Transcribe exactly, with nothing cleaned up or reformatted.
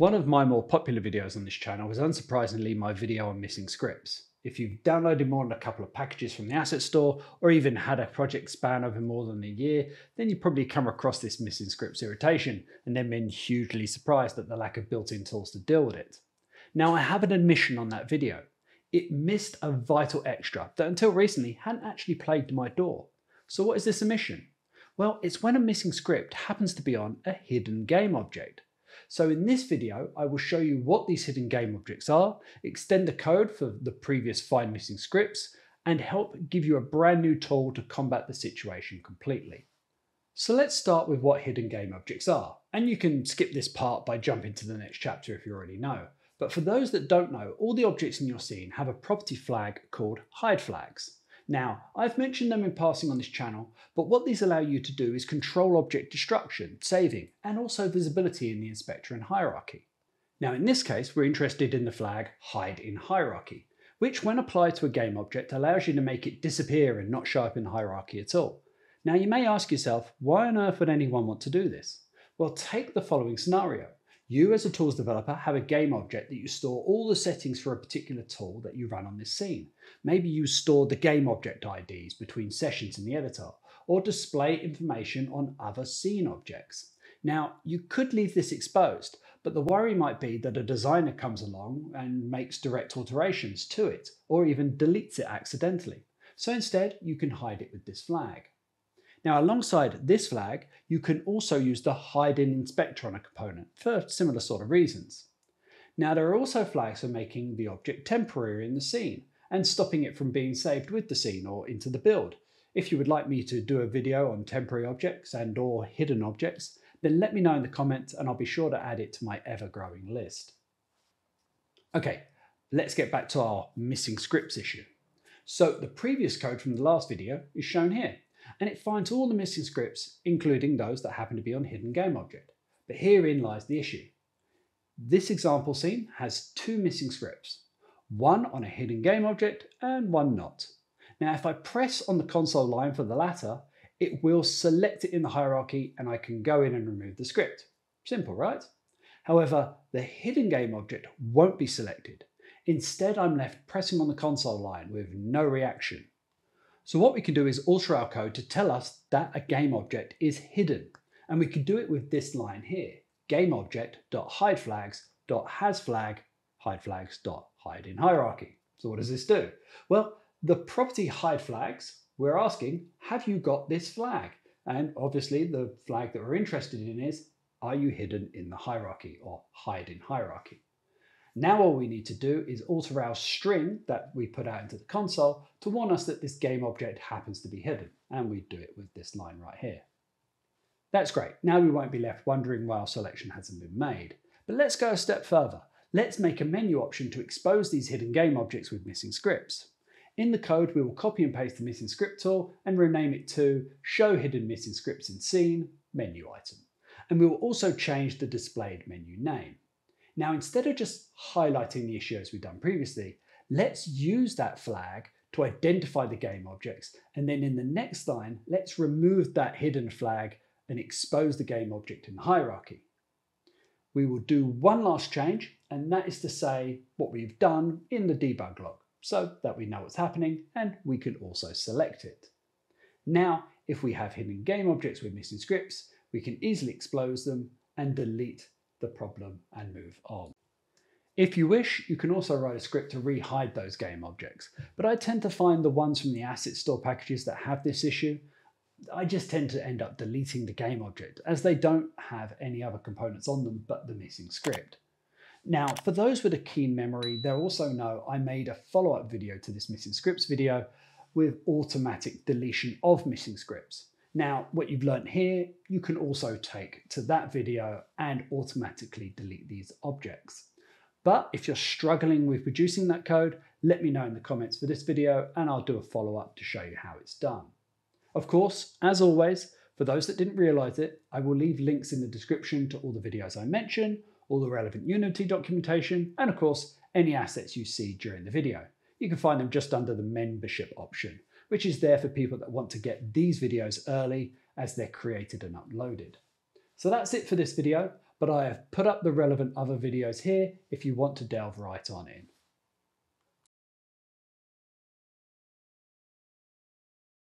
One of my more popular videos on this channel is unsurprisingly my video on missing scripts. If you've downloaded more than a couple of packages from the Asset Store, or even had a project span over more than a year, then you've probably come across this missing scripts irritation, and then been hugely surprised at the lack of built-in tools to deal with it. Now I have an admission on that video. It missed a vital extra that until recently hadn't actually plagued my door. So what is this omission? Well, it's when a missing script happens to be on a hidden game object. So in this video, I will show you what these hidden game objects are, extend the code for the previous Find Missing Scripts, and help give you a brand new tool to combat the situation completely. So let's start with what hidden game objects are. And you can skip this part by jumping to the next chapter if you already know. But for those that don't know, all the objects in your scene have a property flag called Hide Flags. Now, I've mentioned them in passing on this channel, but what these allow you to do is control object destruction, saving, and also visibility in the inspector and hierarchy. Now in this case, we're interested in the flag Hide in Hierarchy, which when applied to a game object allows you to make it disappear and not show up in the hierarchy at all. Now you may ask yourself, why on earth would anyone want to do this? Well, take the following scenario. You as a tools developer have a game object that you store all the settings for a particular tool that you run on this scene. Maybe you store the game object I Ds between sessions in the editor, or display information on other scene objects. Now, you could leave this exposed, but the worry might be that a designer comes along and makes direct alterations to it, or even deletes it accidentally. So instead, you can hide it with this flag. Now, alongside this flag, you can also use the hide in inspector on a component for similar sort of reasons. Now, there are also flags for making the object temporary in the scene and stopping it from being saved with the scene or into the build. If you would like me to do a video on temporary objects and or hidden objects, then let me know in the comments and I'll be sure to add it to my ever-growing list. Okay, let's get back to our missing scripts issue. So the previous code from the last video is shown here, and it finds all the missing scripts, including those that happen to be on hidden game object. But herein lies the issue. This example scene has two missing scripts, one on a hidden game object and one not. Now, if I press on the console line for the latter, it will select it in the hierarchy and I can go in and remove the script. Simple, right? However, the hidden game object won't be selected. Instead, I'm left pressing on the console line with no reaction. So what we can do is alter our code to tell us that a game object is hidden. And we can do it with this line here, gameObject.hideFlags.hasFlag, hideFlags.hideInHierarchy. So what does this do? Well, the property hideFlags, we're asking, have you got this flag? And obviously the flag that we're interested in is, are you hidden in the hierarchy or hide in hierarchy? Now all we need to do is alter our string that we put out into the console to warn us that this game object happens to be hidden, and we do it with this line right here. That's great, now we won't be left wondering why our selection hasn't been made. But let's go a step further. Let's make a menu option to expose these hidden game objects with missing scripts. In the code we will copy and paste the missing script tool and rename it to Show Hidden Missing Scripts in Scene Menu Item. And we will also change the displayed menu name. Now, instead of just highlighting the issue as we've done previously, let's use that flag to identify the game objects. And then in the next line, let's remove that hidden flag and expose the game object in the hierarchy. We will do one last change, and that is to say what we've done in the debug log so that we know what's happening and we can also select it. Now, if we have hidden game objects with missing scripts, we can easily expose them and delete the problem and move on. If you wish, you can also write a script to rehide those game objects, but I tend to find the ones from the Asset Store packages that have this issue, I just tend to end up deleting the game object as they don't have any other components on them but the missing script. Now, for those with a keen memory, they'll also know I made a follow-up video to this missing scripts video with automatic deletion of missing scripts. Now, what you've learned here, you can also take to that video and automatically delete these objects. But if you're struggling with producing that code, let me know in the comments for this video and I'll do a follow-up to show you how it's done. Of course, as always, for those that didn't realize it, I will leave links in the description to all the videos I mention, all the relevant Unity documentation, and of course, any assets you see during the video. You can find them just under the membership option, which is there for people that want to get these videos early as they're created and uploaded. So that's it for this video, but I have put up the relevant other videos here if you want to delve right on in.